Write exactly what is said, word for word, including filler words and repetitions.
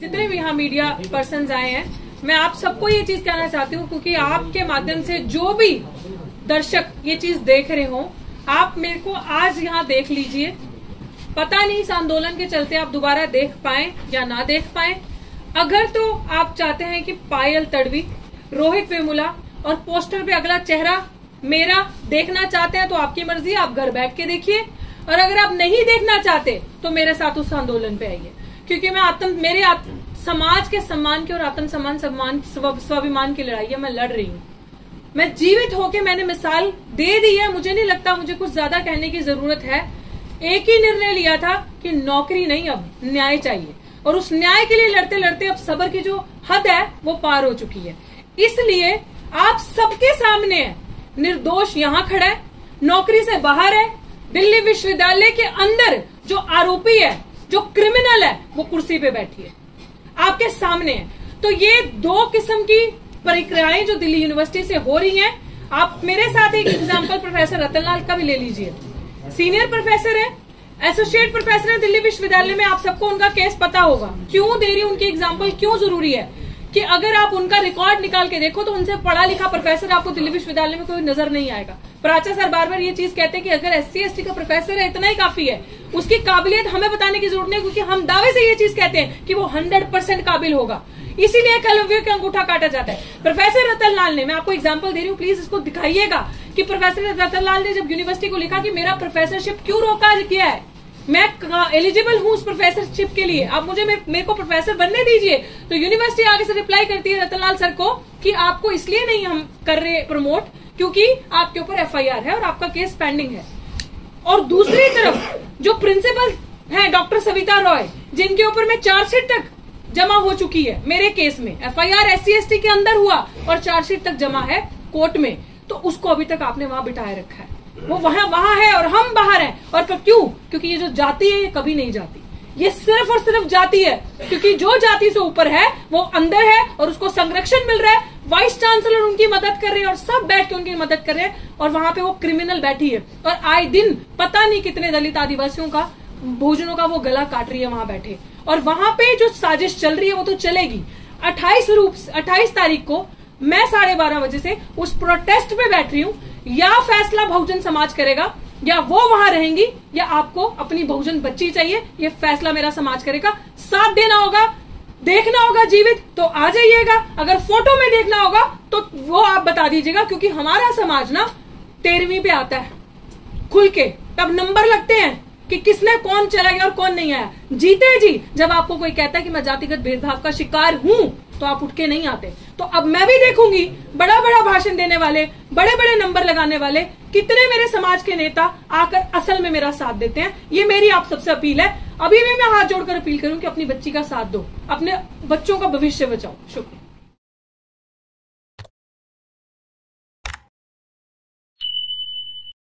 जितने भी यहाँ मीडिया पर्सन आए हैं, मैं आप सबको ये चीज कहना चाहती हूँ, क्योंकि आपके माध्यम से जो भी दर्शक ये चीज देख रहे हो, आप मेरे को आज यहाँ देख लीजिए। पता नहीं इस आंदोलन के चलते आप दोबारा देख पाए या ना देख पाए। अगर तो आप चाहते हैं कि पायल तड़वी, रोहित वेमुला और पोस्टर पे अगला चेहरा मेरा देखना चाहते हैं तो आपकी मर्जी, आप घर बैठ के देखिए। और अगर आप नहीं देखना चाहते तो मेरे साथ उस आंदोलन पे आइए, क्योंकि मैं आत्म मेरे आत्म, समाज के सम्मान के और आत्म सम्मान सम्मान स्वाभिमान की लड़ाई है मैं लड़ रही हूँ। मैं जीवित होके मैंने मिसाल दे दी है। मुझे नहीं लगता मुझे कुछ ज्यादा कहने की जरूरत है। एक ही निर्णय लिया था कि नौकरी नहीं, अब न्याय चाहिए, और उस न्याय के लिए लड़ते लड़ते अब सब्र की जो हद है वो पार हो चुकी है। इसलिए आप सबके सामने है, निर्दोष यहाँ खड़ा है, नौकरी से बाहर है, दिल्ली विश्वविद्यालय के अंदर जो आरोपी है, जो क्रिमिनल है, वो कुर्सी पे बैठी है, आपके सामने है। तो ये दो किस्म की प्रक्रियाएं जो दिल्ली यूनिवर्सिटी से हो रही हैं, आप मेरे साथ एक एग्जाम्पल प्रोफेसर रतनलाल का भी ले लीजिए। सीनियर प्रोफेसर है, एसोसिएट प्रोफेसर है दिल्ली विश्वविद्यालय में, आप सबको उनका केस पता होगा। क्यों दे रही उनकी एग्जाम्पल, क्यों जरूरी है कि अगर आप उनका रिकॉर्ड निकाल के देखो तो उनसे पढ़ा लिखा प्रोफेसर आपको दिल्ली विश्वविद्यालय में कोई नजर नहीं आएगा। प्राचा सर बार बार ये चीज कहते हैं कि अगर एस सी एस टी का प्रोफेसर है इतना ही काफी है, उसकी काबिलियत हमें बताने की जरूरत नहीं, क्योंकि हम दावे से ये चीज कहते हैं कि वो हंड्रेड परसेंट काबिल होगा। इसीलिए कलव्य का अंगूठा काटा जाता है। प्रोफेसर रतनलाल ने, मैं आपको एग्जाम्पल दे रही हूँ, प्लीज इसको दिखाइएगा कि प्रोफेसर रतनलाल ने जब यूनिवर्सिटी को लिखा कि मेरा प्रोफेसरशिप क्यों रोका गया है, मैं एलिजिबल हूँ उस प्रोफेसरशिप के लिए, आप मुझे मेरे को प्रोफेसर बनने दीजिए, तो यूनिवर्सिटी आगे से रिप्लाई करती है रतनलाल सर को कि आपको इसलिए नहीं हम कर रहे प्रमोट क्योंकि आपके ऊपर एफ आई आर है और आपका केस पेंडिंग है। और दूसरी तरफ जो प्रिंसिपल हैं डॉक्टर सविता रॉय, जिनके ऊपर मैं चार्जशीट तक जमा हो चुकी है मेरे केस में, F I R S C S T के अंदर हुआ और चार्जशीट तक जमा है कोर्ट में, तो उसको अभी तक आपने वहां बिठाए रखा है। वो वहां वहां है और हम बाहर हैं। और क्यों? क्योंकि ये जो जाति है ये कभी नहीं जाती, ये सिर्फ और सिर्फ जाति है, क्योंकि जो जाति से ऊपर है वो अंदर है और उसको संरक्षण मिल रहा है। वाइस चांसलर उनकी मदद कर रहे हैं और सब बैठ के उनकी मदद कर रहे हैं, और वहां पे वो क्रिमिनल बैठी है और आए दिन पता नहीं कितने दलित आदिवासियों का, भोजनों का वो गला काट रही है वहां बैठे। और वहां पे जो साजिश चल रही है वो तो चलेगी। अट्ठाईस रूप अट्ठाईस तारीख को मैं साढ़े बारह बजे से उस प्रोटेस्ट पे बैठ रही हूँ। या फैसला बहुजन समाज करेगा, या वो वहां रहेंगी, या आपको अपनी बहुजन बच्ची चाहिए, ये फैसला मेरा समाज करेगा। साथ देना होगा, देखना होगा जीवित तो आ जाइएगा, अगर फोटो में देखना होगा तो वो आप बता दीजिएगा, क्योंकि हमारा समाज ना तेरहवीं पे आता है खुल के, तब नंबर लगते हैं कि किसने कौन चला गया और कौन नहीं आया। जीते जी जब आपको कोई कहता है कि मैं जातिगत भेदभाव का शिकार हूं तो आप उठ के नहीं आते। तो अब मैं भी देखूंगी बड़ा बड़ा भाषण देने वाले, बड़े बड़े नंबर लगाने वाले, कितने मेरे समाज के नेता आकर असल में मेरा साथ देते हैं। ये मेरी आप सबसे अपील है। अभी भी मैं हाथ जोड़कर अपील करूं कि अपनी बच्ची का साथ दो, अपने बच्चों का भविष्य बचाओ। शुक्रिया।